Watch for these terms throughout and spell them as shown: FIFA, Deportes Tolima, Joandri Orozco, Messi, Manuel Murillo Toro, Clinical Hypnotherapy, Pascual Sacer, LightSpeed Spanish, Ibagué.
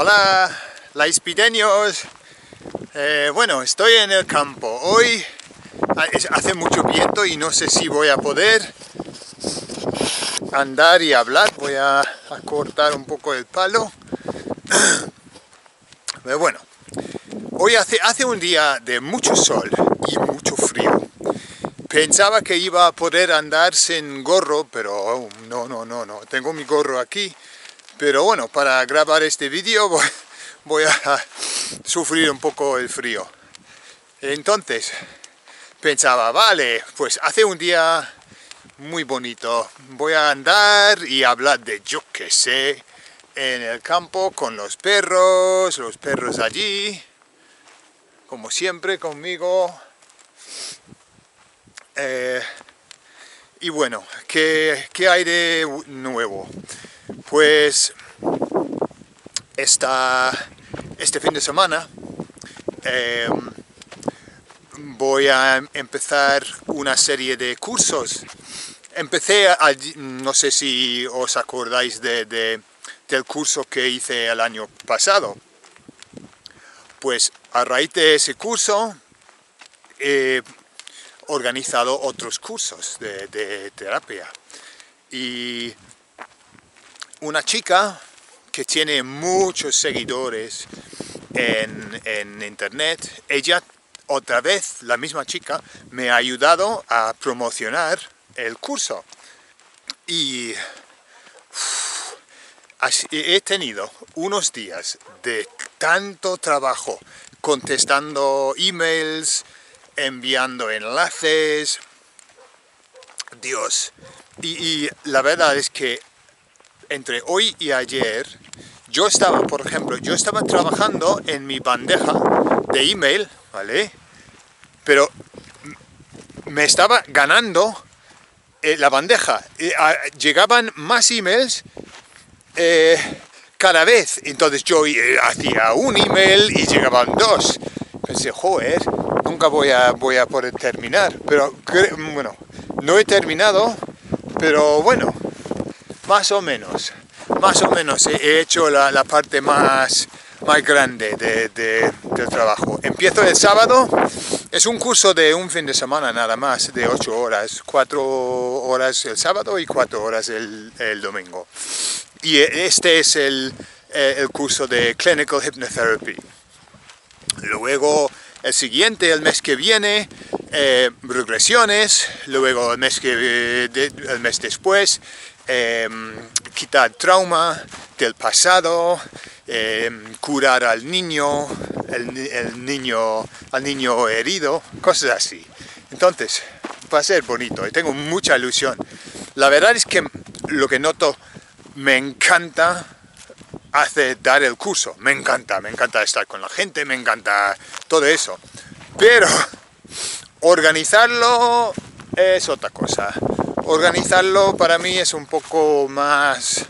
Hola, lightSpeedeños. Bueno, estoy en el campo. Hoy hace mucho viento y no sé si voy a poder andar y hablar. Voy a cortar un poco el palo. Pero bueno, hoy hace un día de mucho sol y mucho frío. Pensaba que iba a poder andar sin gorro, pero no. Tengo mi gorro aquí. Pero bueno, para grabar este vídeo voy a sufrir un poco el frío. Entonces pensaba, vale, pues hace un día muy bonito. Voy a andar y hablar de yo que sé en el campo con los perros allí, como siempre conmigo. Y bueno, ¿qué hay de nuevo? Pues este fin de semana voy a empezar una serie de cursos. Empecé, no sé si os acordáis del curso que hice el año pasado. Pues a raíz de ese curso he organizado otros cursos de terapia. Y una chica que tiene muchos seguidores en internet, ella otra vez, la misma chica, me ha ayudado a promocionar el curso. Y he tenido unos días de tanto trabajo contestando emails, enviando enlaces. Dios. Y la verdad es que entre hoy y ayer, yo estaba trabajando en mi bandeja de email, ¿vale? Pero me estaba ganando la bandeja. Llegaban más emails cada vez. Entonces yo hacía un email y llegaban dos. Pensé, joder, nunca voy a poder terminar. Pero bueno, no he terminado, pero bueno, más o menos he hecho la parte más grande del trabajo. Empiezo el sábado. Es un curso de un fin de semana nada más, de 8 horas, 4 horas el sábado y 4 horas el domingo. Y este es el curso de Clinical Hypnotherapy. Luego el siguiente, el mes que viene, regresiones. Luego el mes después, quitar trauma del pasado, curar al niño, al niño herido, cosas así. Entonces va a ser bonito y tengo mucha ilusión. La verdad es que lo que noto, me encanta dar el curso, me encanta estar con la gente, me encanta todo eso, pero organizarlo es otra cosa. Organizarlo para mí es un poco más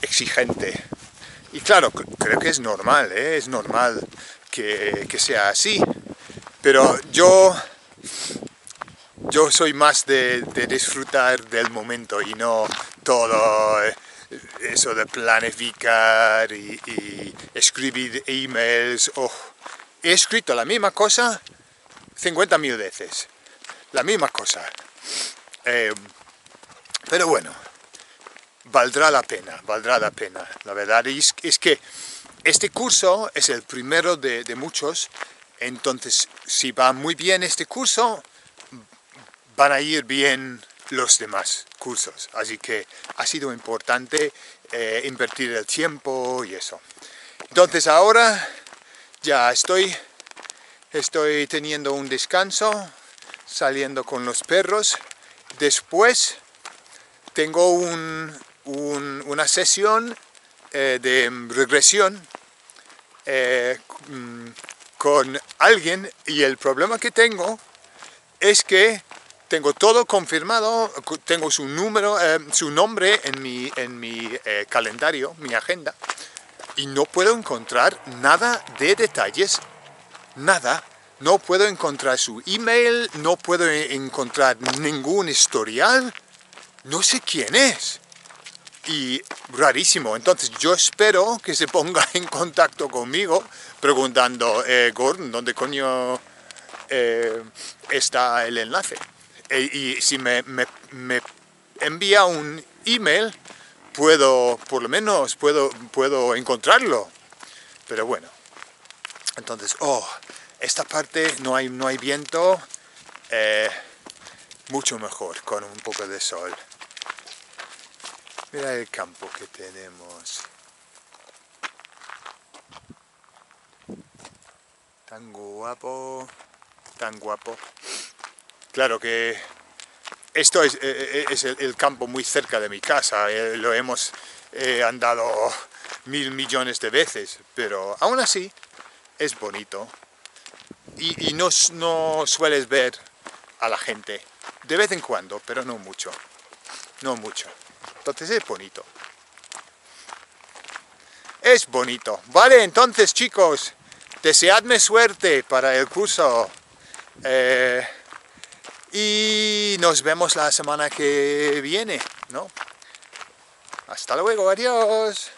exigente. Y claro, creo que es normal, ¿eh? Es normal que sea así. Pero yo soy más de disfrutar del momento y no todo eso de planificar y escribir emails. Oh, he escrito la misma cosa 50.000 veces. La misma cosa. Pero bueno, valdrá la pena. La verdad es que este curso es el primero de muchos. Entonces, si va muy bien este curso, van a ir bien los demás cursos. Así que ha sido importante invertir el tiempo y eso. Entonces ahora ya estoy teniendo un descanso, saliendo con los perros. Después tengo una sesión de regresión con alguien, y el problema que tengo es que tengo todo confirmado, tengo su nombre en mi calendario, mi agenda, y no puedo encontrar nada de detalles, nada. No puedo encontrar su email, no puedo encontrar ningún historial. No sé quién es. y rarísimo. Entonces yo espero que se ponga en contacto conmigo preguntando, Gordon, ¿dónde coño está el enlace? Y si me envía un email, puedo, por lo menos, puedo encontrarlo. Pero bueno, entonces, esta parte no hay viento, mucho mejor con un poco de sol. Mira el campo que tenemos. Tan guapo, tan guapo. Claro que esto es el campo muy cerca de mi casa, lo hemos andado 1000 millones de veces, pero aún así es bonito y no sueles ver a la gente, de vez en cuando, pero no mucho, entonces es bonito. Es bonito, vale, entonces chicos, deseadme suerte para el curso. Y nos vemos la semana que viene, ¿no? Hasta luego, adiós.